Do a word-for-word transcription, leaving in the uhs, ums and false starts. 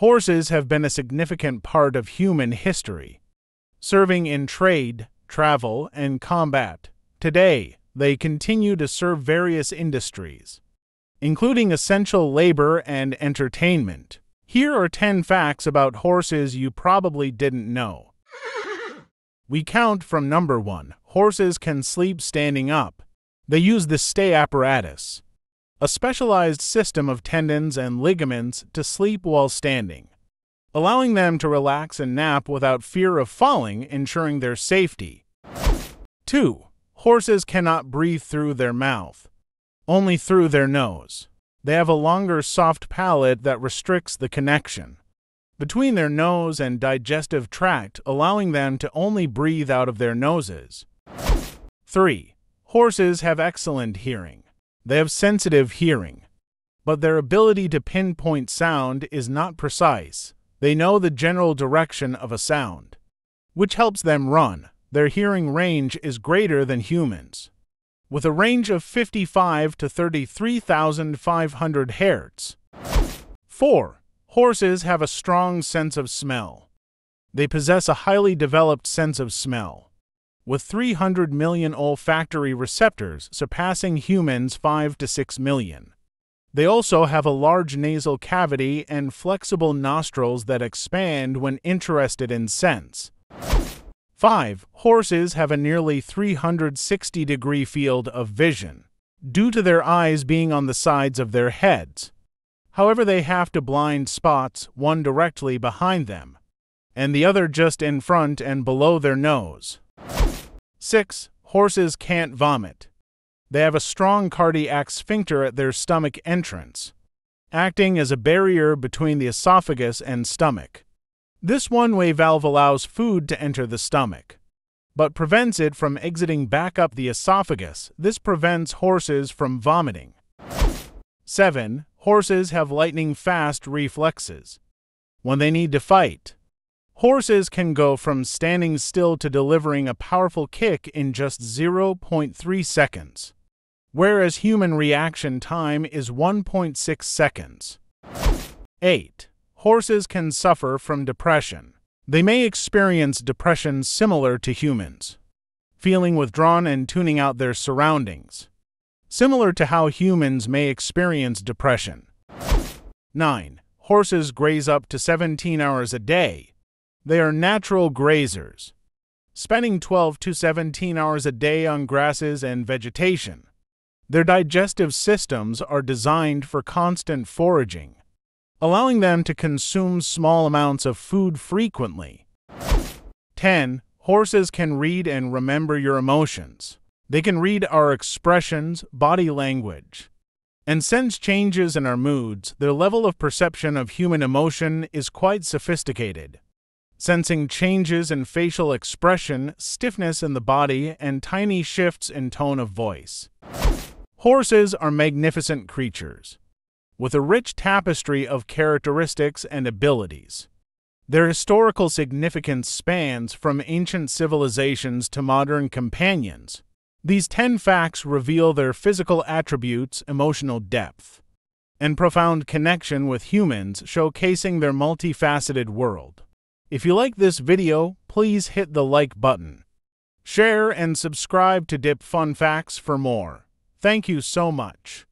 Horses have been a significant part of human history, serving in trade, travel, and combat. Today, they continue to serve various industries, including essential labor and entertainment. Here are ten facts about horses you probably didn't know. We count from number one. Horses can sleep standing up. They use the stay apparatus, a specialized system of tendons and ligaments, to sleep while standing, allowing them to relax and nap without fear of falling, ensuring their safety. two. Horses cannot breathe through their mouth, only through their nose. They have a longer, soft palate that restricts the connection between their nose and digestive tract, allowing them to only breathe out of their noses. three. Horses have excellent hearing. They have sensitive hearing, but their ability to pinpoint sound is not precise. They know the general direction of a sound, which helps them run. Their hearing range is greater than humans, with a range of fifty-five to thirty-three thousand five hundred hertz. four. Horses have a strong sense of smell. They possess a highly developed sense of smell, with three hundred million olfactory receptors, surpassing humans' five to six million. They also have a large nasal cavity and flexible nostrils that expand when interested in scents. five. Horses have a nearly three hundred sixty degree field of vision, due to their eyes being on the sides of their heads. However, they have two blind spots, one directly behind them, and the other just in front and below their nose. six. Horses can't vomit. They have a strong cardiac sphincter at their stomach entrance, acting as a barrier between the esophagus and stomach. This one-way valve allows food to enter the stomach, but prevents it from exiting back up the esophagus. This prevents horses from vomiting. seven. Horses have lightning-fast reflexes. When they need to fight, horses can go from standing still to delivering a powerful kick in just zero point three seconds, whereas human reaction time is one point six seconds. eight. Horses can suffer from depression. They may experience depression similar to humans, feeling withdrawn and tuning out their surroundings, similar to how humans may experience depression. nine. Horses graze up to seventeen hours a day. They are natural grazers, spending twelve to seventeen hours a day on grasses and vegetation. Their digestive systems are designed for constant foraging, allowing them to consume small amounts of food frequently. ten. Horses can read and remember your emotions. They can read our expressions, body language, and sense changes in our moods. Their level of perception of human emotion is quite sophisticated, sensing changes in facial expression, stiffness in the body, and tiny shifts in tone of voice. Horses are magnificent creatures, with a rich tapestry of characteristics and abilities. Their historical significance spans from ancient civilizations to modern companions. These ten facts reveal their physical attributes, emotional depth, and profound connection with humans, showcasing their multifaceted world. If you like this video, please hit the like button, share, and subscribe to D P Fun Facts for more. Thank you so much.